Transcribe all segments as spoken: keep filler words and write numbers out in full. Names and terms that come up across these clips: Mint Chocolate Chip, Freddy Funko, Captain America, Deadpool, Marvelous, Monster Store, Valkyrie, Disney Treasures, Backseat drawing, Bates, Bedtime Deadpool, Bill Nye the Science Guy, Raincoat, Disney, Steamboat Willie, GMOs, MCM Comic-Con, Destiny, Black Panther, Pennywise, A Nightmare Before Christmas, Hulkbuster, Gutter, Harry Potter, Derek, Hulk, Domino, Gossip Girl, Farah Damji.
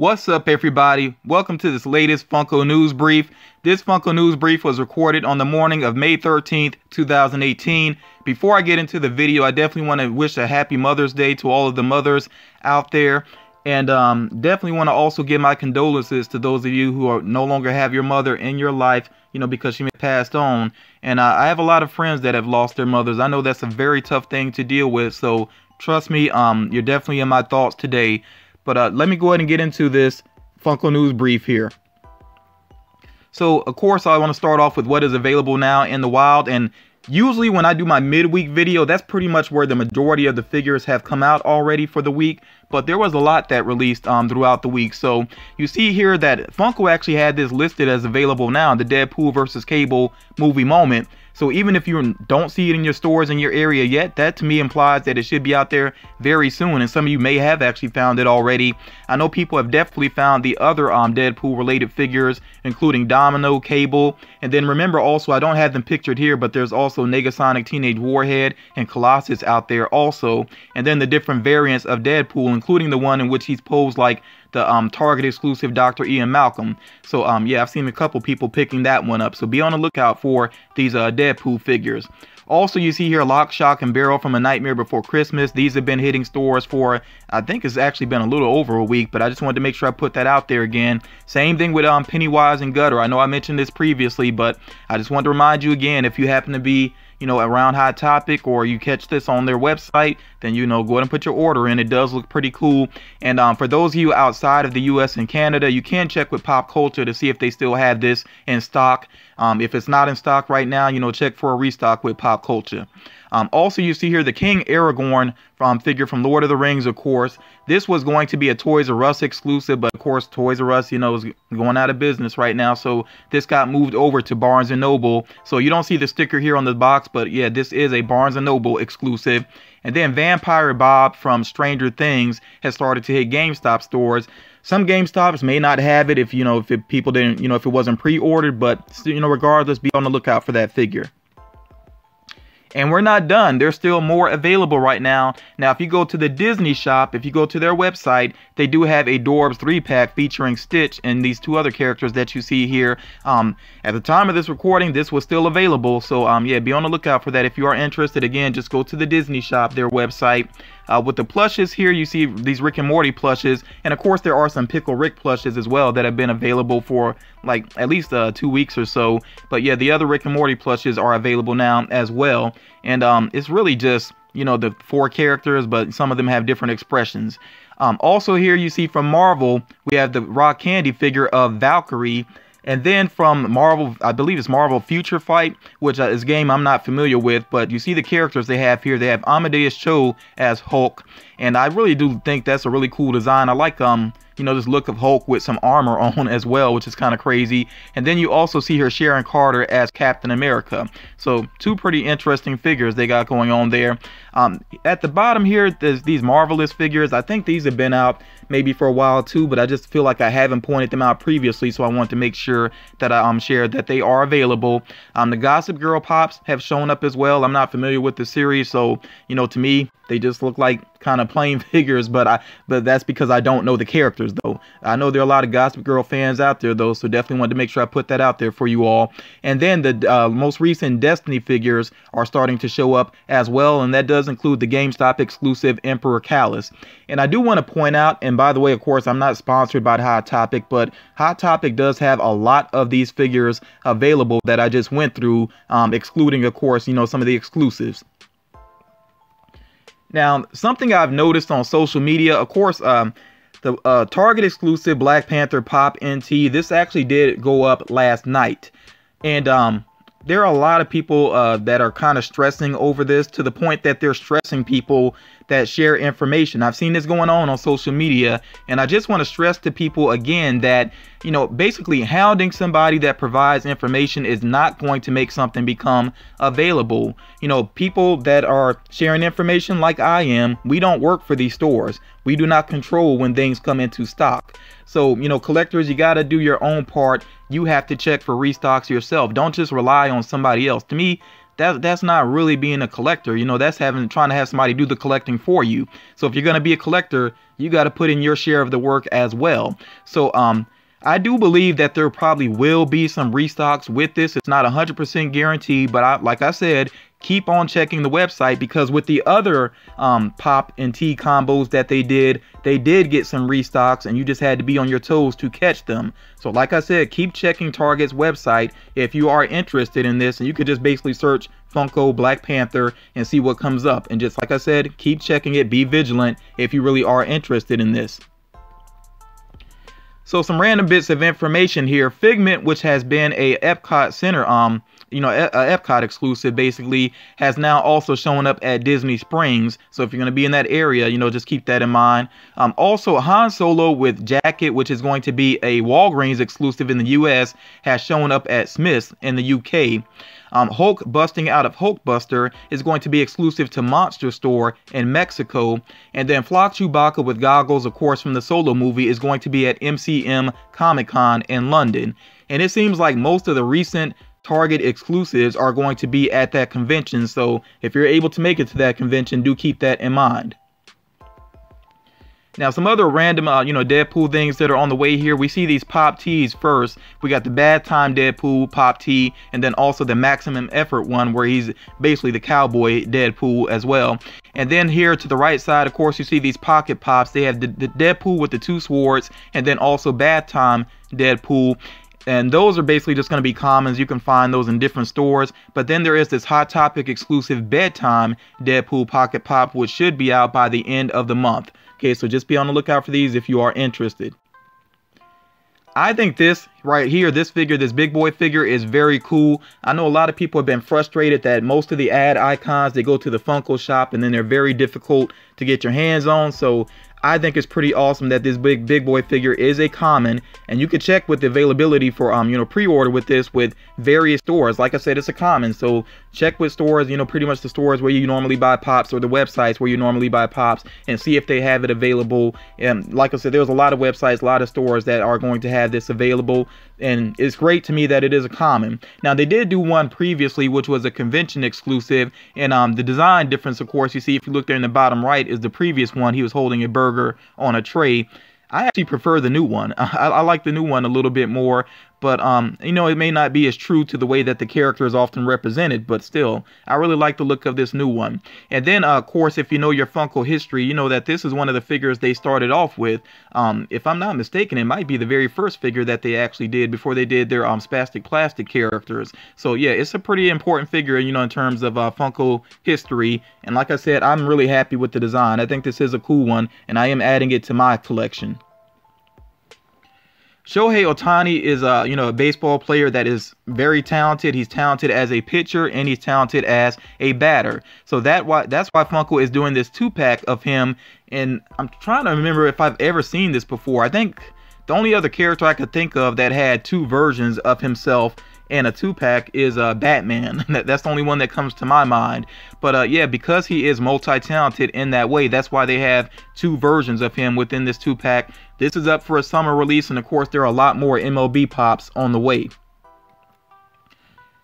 What's up, everybody? Welcome to this latest Funko News Brief. This Funko News Brief was recorded on the morning of May thirteenth, two thousand eighteen. Before I get into the video, I definitely want to wish a happy Mother's Day to all of the mothers out there. And um, definitely want to also give my condolences to those of you who are no longer have your mother in your life, you know, because she passed on. And uh, I have a lot of friends that have lost their mothers. I know that's a very tough thing to deal with. So trust me, um, you're definitely in my thoughts today. But uh, let me go ahead and get into this Funko News Brief here. So, of course, I want to start off with what is available now in the wild. And usually when I do my midweek video, that's pretty much where the majority of the figures have come out already for the week. But there was a lot that released um, throughout the week. So, you see here that Funko actually had this listed as available now, the Deadpool versus Cable movie moment. So even if you don't see it in your stores in your area yet, that to me implies that it should be out there very soon. And some of you may have actually found it already. I know people have definitely found the other um, Deadpool related figures, including Domino, Cable. And then remember also, I don't have them pictured here, but there's also Negasonic Teenage Warhead and Colossus out there also. And then the different variants of Deadpool, including the one in which he's posed like the um, Target exclusive Doctor Ian Malcolm. So um, yeah, I've seen a couple people picking that one up. So be on the lookout for these uh, Deadpool figures. Also, you see here Lock, Shock, and Barrel from A Nightmare Before Christmas. These have been hitting stores for, I think it's actually been a little over a week, but I just wanted to make sure I put that out there again. Same thing with um, Pennywise and Gutter. I know I mentioned this previously, but I just wanted to remind you again, if you happen to be, you know, around Hot Topic or you catch this on their website, then, you know, go ahead and put your order in. It does look pretty cool. And um, for those of you outside of the U S and Canada, you can check with Pop Culture to see if they still have this in stock. Um, if it's not in stock right now, you know, check for a restock with Pop Culture. Um, also, you see here the King Aragorn from figure from Lord of the Rings, of course. This was going to be a Toys R Us exclusive, but of course, Toys R Us, you know, is going out of business right now. So this got moved over to Barnes and Noble. So you don't see the sticker here on the box, but yeah, this is a Barnes and Noble exclusive. And then Vampire Bob from Stranger Things has started to hit GameStop stores. Some GameStops may not have it if, you know, if it, people didn't, you know, if it wasn't pre-ordered, but, you know, regardless, be on the lookout for that figure. And we're not done. There's still more available right now. Now, if you go to the Disney shop, if you go to their website, they do have a Dorbs three pack featuring Stitch and these two other characters that you see here. Um, at the time of this recording, this was still available. So, um, yeah, be on the lookout for that. If you are interested, again, just go to the Disney shop, their website. Uh, with the plushes here, you see these Rick and Morty plushes. And, of course, there are some Pickle Rick plushes as well that have been available for, like, at least uh, two weeks or so. But, yeah, the other Rick and Morty plushes are available now as well. And um, it's really just, you know, the four characters, but some of them have different expressions. Um, also here you see from Marvel, we have the Rock Candy figure of Valkyrie. And then from Marvel, I believe it's Marvel Future Fight, which is a game I'm not familiar with. But you see the characters they have here. They have Amadeus Cho as Hulk. And I really do think that's a really cool design. I like, um, you know, this look of Hulk with some armor on as well, which is kind of crazy. And then you also see her Sharon Carter as Captain America. So two pretty interesting figures they got going on there. Um, at the bottom here, there's these Marvelous figures. I think these have been out maybe for a while too, but I just feel like I haven't pointed them out previously, so I want to make sure that I um, share that they are available. Um, the Gossip Girl Pops have shown up as well. I'm not familiar with the series, so, you know, to me, they just look like kind of plain figures, but I but that's because I don't know the characters, though. I know there are a lot of Gossip Girl fans out there, though, so definitely wanted to make sure I put that out there for you all. And then the uh, most recent Destiny figures are starting to show up as well, and that does include the GameStop exclusive Emperor Callus. And I do want to point out, and by the way, of course, I'm not sponsored by Hot Topic, but Hot Topic does have a lot of these figures available that I just went through, um, excluding, of course, you know, some of the exclusives. Now, something I've noticed on social media, of course, um, the uh, Target exclusive Black Panther Pop N T, this actually did go up last night. And um, there are a lot of people uh, that are kind of stressing over this to the point that they're stressing people that share information. I've seen this going on on social media, and I just want to stress to people again that, you know, basically hounding somebody that provides information is not going to make something become available. You know, people that are sharing information like I am, we don't work for these stores. We do not control when things come into stock. So, you know, collectors, you got to do your own part. You have to check for restocks yourself. Don't just rely on somebody else. To me, that that's not really being a collector. You know, that's having trying to have somebody do the collecting for you. So if you're going to be a collector, you got to put in your share of the work as well. So um I do believe that there probably will be some restocks with this. It's not one hundred percent guaranteed, but I, like I said, keep on checking the website, because with the other um, pop and tea combos that they did, they did get some restocks, and you just had to be on your toes to catch them. So like I said, keep checking Target's website if you are interested in this, and you could just basically search Funko Black Panther and see what comes up. And just like I said, keep checking it. Be vigilant if you really are interested in this. So some random bits of information here. Figment, which has been a Epcot Center, um, you know, a, a Epcot exclusive basically, has now also shown up at Disney Springs. So if you're going to be in that area, you know, just keep that in mind. Um, also, Han Solo with Jacket, which is going to be a Walgreens exclusive in the U S, has shown up at Smith's in the U K. Um, Hulk busting out of Hulkbuster is going to be exclusive to Monster Store in Mexico. And then Flock Chewbacca with goggles, of course, from the Solo movie, is going to be at M C M Comic-Con in London. And it seems like most of the recent Target exclusives are going to be at that convention. So if you're able to make it to that convention, do keep that in mind. Now, some other random, uh, you know, Deadpool things that are on the way here. We see these pop tees first. We got the Bad Time Deadpool pop tee, and then also the Maximum Effort one, where he's basically the cowboy Deadpool as well. And then here to the right side, of course, you see these pocket pops. They have the, the Deadpool with the two swords, and then also Bad Time Deadpool. And those are basically just going to be commons. You can find those in different stores. But then there is this Hot Topic exclusive Bedtime Deadpool pocket pop, which should be out by the end of the month. Okay, so just be on the lookout for these if you are interested. I think this right here, this figure, this big boy figure, is very cool. I know a lot of people have been frustrated that most of the ad icons, they go to the Funko shop and then they're very difficult to get your hands on. So I think it's pretty awesome that this big big boy figure is a common, and you can check with the availability for um you know pre-order with this with various stores. Like I said, it's a common, so check with stores, you know, pretty much the stores where you normally buy pops or the websites where you normally buy pops, and see if they have it available. And like I said, there's a lot of websites, a lot of stores that are going to have this available, and it's great to me that it is a common. Now, they did do one previously, which was a convention exclusive, and um the design difference, of course, you see if you look there in the bottom right, is the previous one. He was holding a bird on a tray. I actually prefer the new one. I, I like the new one a little bit more, but um, you know, it may not be as true to the way that the character is often represented, but still, I really like the look of this new one. And then, uh, of course, if you know your Funko history, you know that this is one of the figures they started off with. Um, if I'm not mistaken, it might be the very first figure that they actually did before they did their um, Spastic Plastic characters. So yeah, it's a pretty important figure, you know, in terms of uh, Funko history. And like I said, I'm really happy with the design. I think this is a cool one, and I am adding it to my collection. Shohei Ohtani is a, you know, a baseball player that is very talented. He's talented as a pitcher, and he's talented as a batter. So that why that's why Funko is doing this two-pack of him. And I'm trying to remember if I've ever seen this before. I think the only other character I could think of that had two versions of himself and a two-pack is uh, Batman. That's the only one that comes to my mind. But uh, yeah, because he is multi-talented in that way, that's why they have two versions of him within this two-pack. This is up for a summer release, and of course, there are a lot more M L B pops on the way.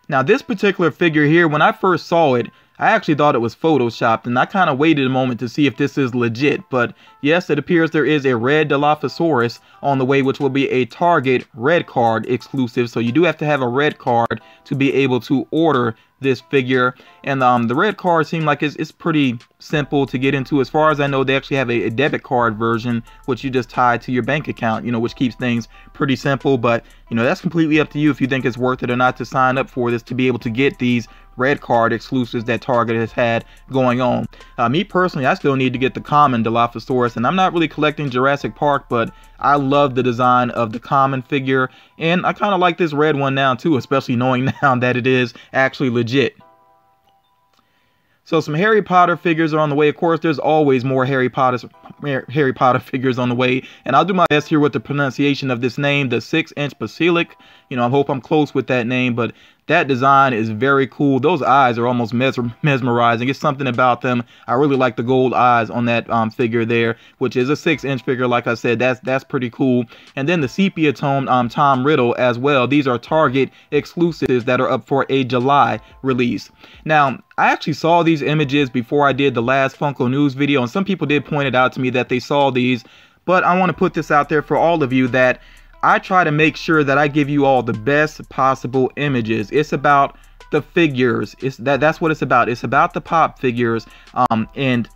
Now, this particular figure here, when I first saw it, I actually thought it was photoshopped, and I kind of waited a moment to see if this is legit. But yes, it appears there is a red Dilophosaurus on the way, which will be a Target red card exclusive. So you do have to have a red card to be able to order this figure. And um, the red card seemed like it's, it's pretty simple to get into. As far as I know, they actually have a, a debit card version, which you just tie to your bank account, you know, which keeps things pretty simple. But, you know, that's completely up to you if you think it's worth it or not to sign up for this to be able to get these red card exclusives that Target has had going on. Uh, me personally, I still need to get the common Dilophosaurus, and I'm not really collecting Jurassic Park, but I love the design of the common figure, and I kind of like this red one now too, especially knowing now that it is actually legit. So some Harry Potter figures are on the way. Of course, there's always more Harry Potter Harry Potter figures on the way, and I'll do my best here with the pronunciation of this name, the six inch basilic. You know, I hope I'm close with that name, but That design is very cool. Those eyes are almost mesmer mesmerizing. It's something about them. I really like the gold eyes on that um, figure there, which is a six inch figure. Like I said, that's that's pretty cool. And then the sepia tone um, Tom Riddle as well. These are Target exclusives that are up for a July release. Now, I actually saw these images before I did the last Funko News video, and some people did point it out to me that they saw these, but I want to put this out there for all of you that I try to make sure that I give you all the best possible images. It's about the figures. It's that that's what it's about. It's about the pop figures. Um, and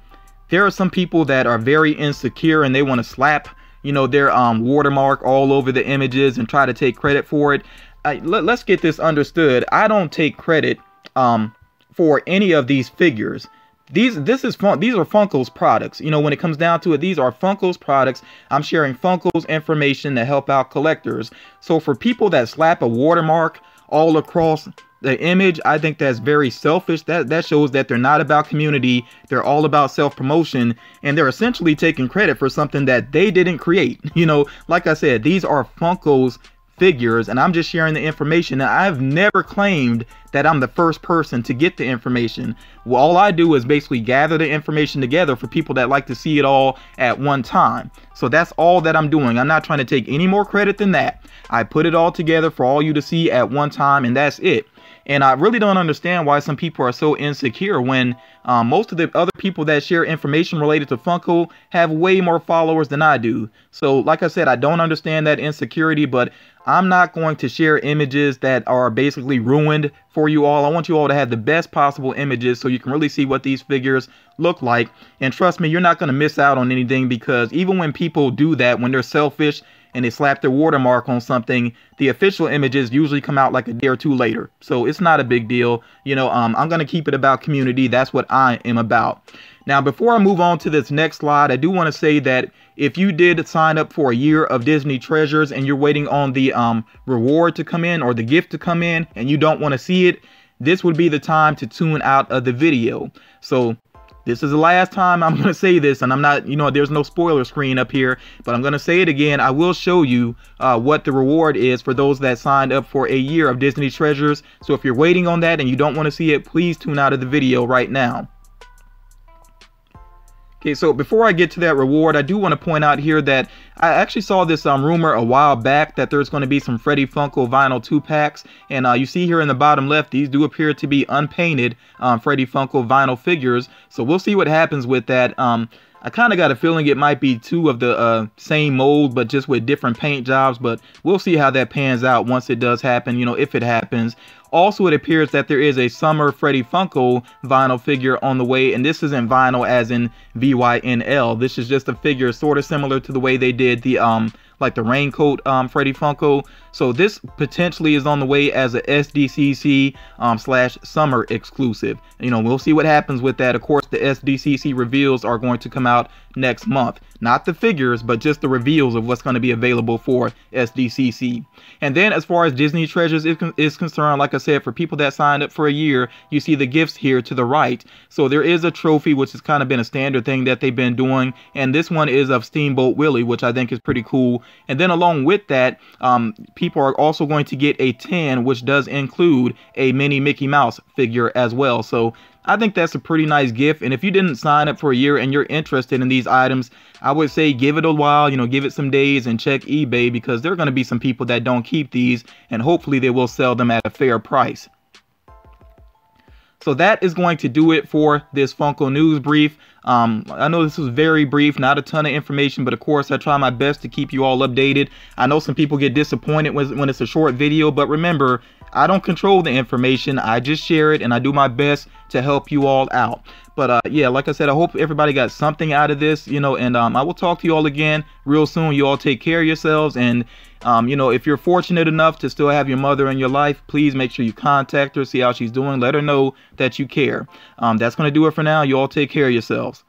there are some people that are very insecure and they want to slap, you know, their um, watermark all over the images and try to take credit for it. I, let, let's get this understood. I don't take credit um, for any of these figures. These, this is fun, these are Funko's products. You know, when it comes down to it, these are Funko's products. I'm sharing Funko's information to help out collectors. So for people that slap a watermark all across the image, I think that's very selfish. That, that shows that they're not about community. They're all about self-promotion, and they're essentially taking credit for something that they didn't create. You know, like I said, these are Funko's figures, and I'm just sharing the information. And I've never claimed that I'm the first person to get the information. Well, all I do is basically gather the information together for people that like to see it all at one time. So that's all that I'm doing. I'm not trying to take any more credit than that. I put it all together for all you to see at one time, and that's it. And I really don't understand why some people are so insecure when um, most of the other people that share information related to Funko have way more followers than I do. So like I said, I don't understand that insecurity, but I'm not going to share images that are basically ruined for you all. I want you all to have the best possible images so you can really see what these figures look like. And trust me, you're not going to miss out on anything, because even when people do that, when they're selfish and they slap their watermark on something, the official images usually come out like a day or two later. So it's not a big deal. You know, um, I'm going to keep it about community. That's what I am about. Now, before I move on to this next slide, I do want to say that if you did sign up for a year of Disney Treasures and you're waiting on the um, reward to come in or the gift to come in and you don't want to see it, this would be the time to tune out of the video. So this is the last time I'm going to say this, and I'm not, you know, there's no spoiler screen up here, but I'm going to say it again. I will show you uh, what the reward is for those that signed up for a year of Disney Treasures. So if you're waiting on that and you don't want to see it, please tune out of the video right now. Okay, so before I get to that reward, I do want to point out here that I actually saw this um, rumor a while back that there's going to be some Freddy Funko vinyl two packs. And uh, you see here in the bottom left, these do appear to be unpainted um, Freddy Funko vinyl figures. So we'll see what happens with that. Um, I kind of got a feeling it might be two of the uh, same mold, but just with different paint jobs. But we'll see how that pans out once it does happen, you know, if it happens. Also, it appears that there is a summer Freddy Funko vinyl figure on the way, and this isn't vinyl as in V Y N L. This is just a figure sort of similar to the way they did the um like the raincoat um Freddy Funko. So this potentially is on the way as a S D C C um slash summer exclusive. You know, we'll see what happens with that. Of course, the S D C C reveals are going to come out next month. Not the figures, but just the reveals of what's going to be available for S D C C. And then as far as Disney Treasures is, con is concerned, like I said, for people that signed up for a year, you see the gifts here to the right. So there is a trophy, which has kind of been a standard thing that they've been doing. And this one is of Steamboat Willie, which I think is pretty cool. And then along with that, um, people are also going to get a tin, which does include a mini Mickey Mouse figure as well. So I think that's a pretty nice gift. And if you didn't sign up for a year and you're interested in these items, I would say give it a while, you know, give it some days and check eBay, because there are going to be some people that don't keep these, and hopefully they will sell them at a fair price. So that is going to do it for this Funko News Brief. Um, I know this was very brief, not a ton of information, but of course I try my best to keep you all updated. I know some people get disappointed when, when it's a short video, but remember, I don't control the information. I just share it, and I do my best to help you all out. But uh, yeah, like I said, I hope everybody got something out of this, you know, and um, I will talk to you all again real soon. You all take care of yourselves, and um, you know, if you're fortunate enough to still have your mother in your life, please make sure you contact her, see how she's doing, let her know that you care. Um, that's going to do it for now. You all take care of yourselves.